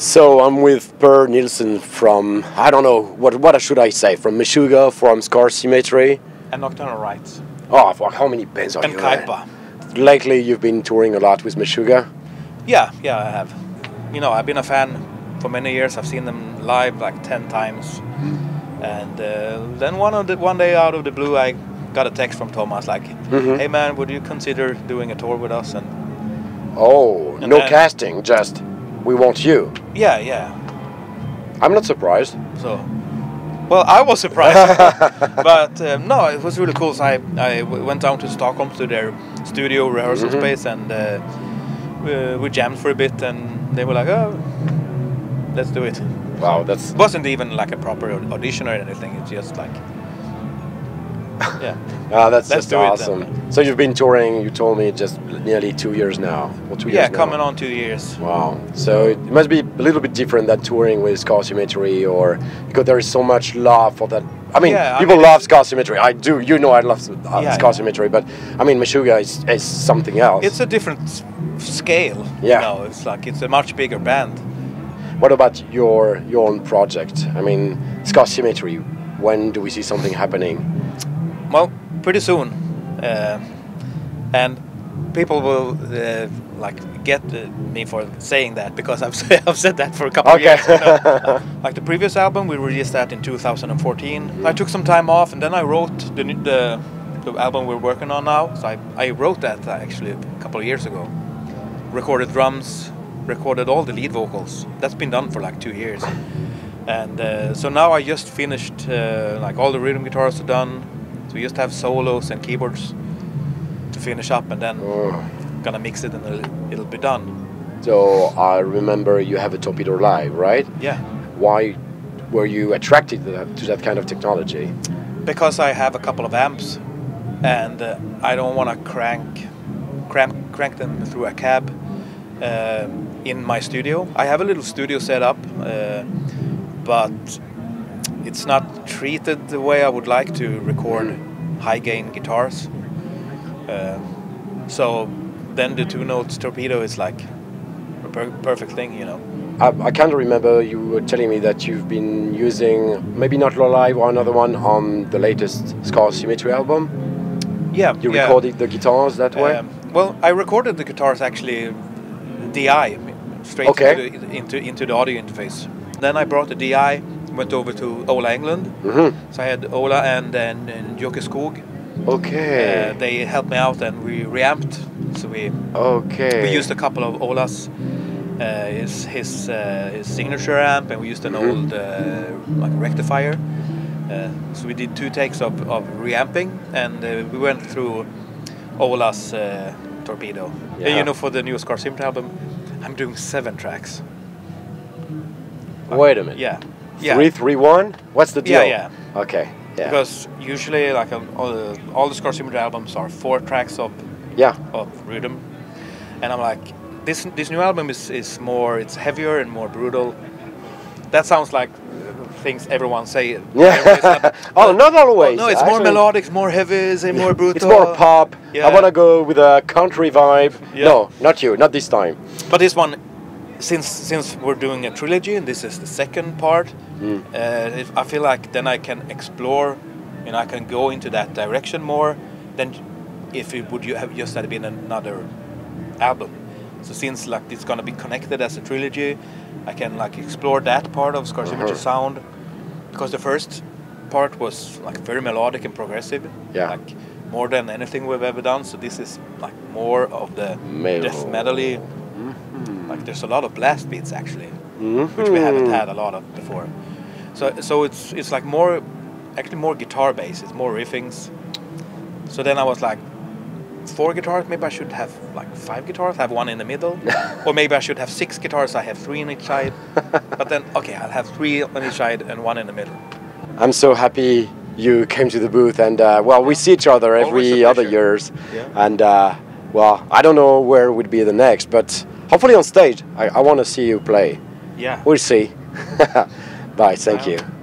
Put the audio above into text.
So I'm with Per Nilsson from, I don't know, what should I say, from Meshuggah, from Scar Symmetry. And Nocturnal Rites. Oh, fuck, how many bands are you? And Kaipa. Lately you've been touring a lot with Meshuggah? Yeah, I have. You know, I've been a fan for many years. I've seen them live like 10 times. And then one day out of the blue I got a text from Thomas like, hey man, would you consider doing a tour with us? And no then, casting, just... we want you. Yeah. I'm not surprised. So, well, I was surprised. But no, it was really cool. So I went down to Stockholm to their studio rehearsal space, and we jammed for a bit, and they were like, oh, let's do it. Wow, that's... It wasn't even like a proper audition or anything. It's just like... Yeah. That's just awesome. So you've been touring, you told me, just nearly 2 years now. Or 2 years now. Yeah, coming on 2 years. Wow. So it must be a little bit different than touring with Scar Symmetry, or because there is so much love for that. I mean, people love Scar Symmetry. I do. You know I love Scar Symmetry, but I mean, Meshuggah is something else. It's a different scale. Yeah. You know, it's like, it's a much bigger band. What about your own project? I mean, Scar Symmetry, when do we see something happening? Well, pretty soon, and people will like get me for saying that, because I've said that for a couple of years. You know? Like the previous album, we released that in 2014. I took some time off, and then I wrote the album we're working on now. So I wrote that actually a couple of years ago. Recorded drums, recorded all the lead vocals. That's been done for like 2 years, and so now I just finished like all the rhythm guitars are done. So we just have solos and keyboards to finish up, and then gonna mix it, and it'll be done. So I remember you have a Torpedo Live, right? Yeah. Why were you attracted to that kind of technology? Because I have a couple of amps, and I don't want to crank them through a cab in my studio. I have a little studio set up, but it's not treated the way I would like to record high-gain guitars. So then the Two Notes Torpedo is like a perfect thing, you know. I can't remember, you were telling me that you've been using, maybe not Live or another one, on the latest Scar Symmetry album. Yeah. You recorded the guitars that way? Well, I recorded the guitars actually DI, straight into the audio interface. Then I brought the DI, went over to Ola Englund. So I had Ola and Jokeskog. Okay. They helped me out, and we reamped. So we used a couple of Ola's, his signature amp, and we used an old like rectifier. So we did 2 takes of reamping, and we went through Ola's Torpedo. Yeah. And, you know, for the new Scar Symmetry album, I'm doing 7 tracks. Wait a minute. Yeah. 3-3-1? What's the deal? Yeah. Okay. Yeah. Because usually, like all the Scar Symmetry albums are 4 tracks of rhythm, and I'm like, this new album is more, it's heavier and more brutal. That sounds like things everyone say. Yeah. Oh, not always. No, it's more melodic, it's more heavy, it's more brutal. It's more pop. Yeah. I want to go with a country vibe. Yeah. No, not this time. But this one. Since we're doing a trilogy, and this is the second part, I feel like then I can explore, and I can go into that direction more than if it would have just had been another album. So since like it's gonna be connected as a trilogy, I can like explore that part of Scar Symmetry sound, because the first part was like very melodic and progressive, like more than anything we've ever done. So this is like more of the death medley. Like there's a lot of blast beats actually, which we haven't had a lot of before. So it's like more guitar based. It's more riffings. So then I was like, 4 guitars. Maybe I should have like 5 guitars. Have one in the middle, or maybe I should have 6 guitars. I have 3 on each side. But then okay, I'll have 3 on each side and 1 in the middle. I'm so happy you came to the booth, and well, we see each other every other years, and well, I don't know where would be the next, but. Hopefully on stage. I want to see you play. Yeah. We'll see. Bye. Thank you.